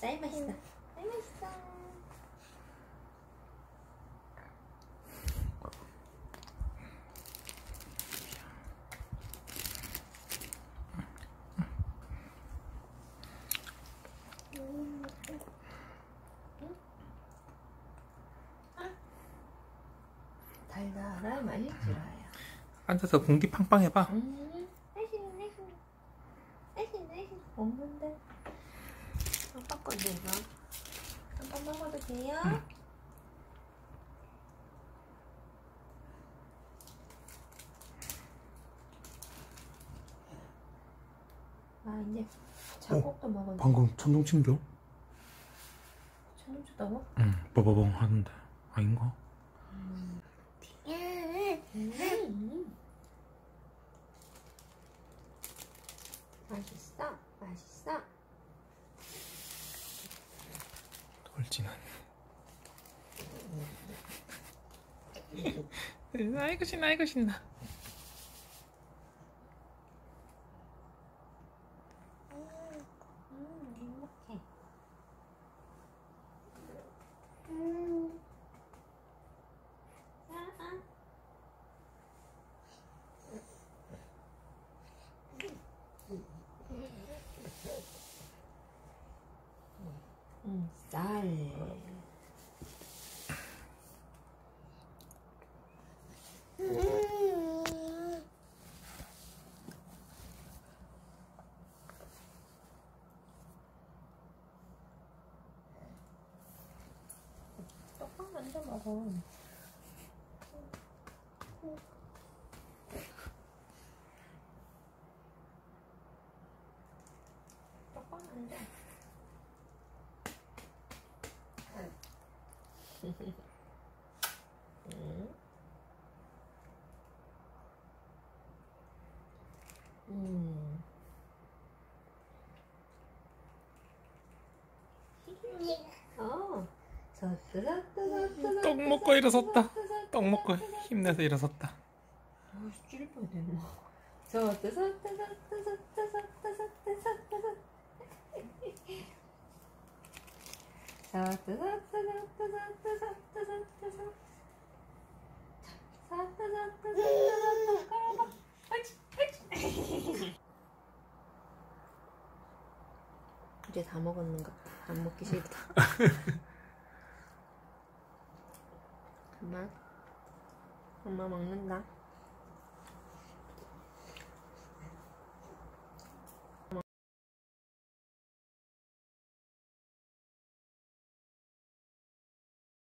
제일 맛있어. 제일 맛있어. 달달한 맛있지라야. 앉아서 공기 팡팡 해봐. 없는데 아빠 건데 이거 잠깐 먹어도 돼요? 아 이제 작곡도 먹었네. 방금 천둥침겨? 천둥쳤다고? 응, 빠바방 하는데 아닌가? 맛있어? 맛있어? 돌진하네. 아이고 신나, 아이고 신나. 행복해. 쌀. 떡밥 먼저 먹어. 떡밥 먼저. 떡 먹고 일어섰다. 떡 먹고 힘내서 일어섰다. 찔 뻔했네. 이제 다 먹었는가? 안 먹기 싫다. 엄마 먹는다.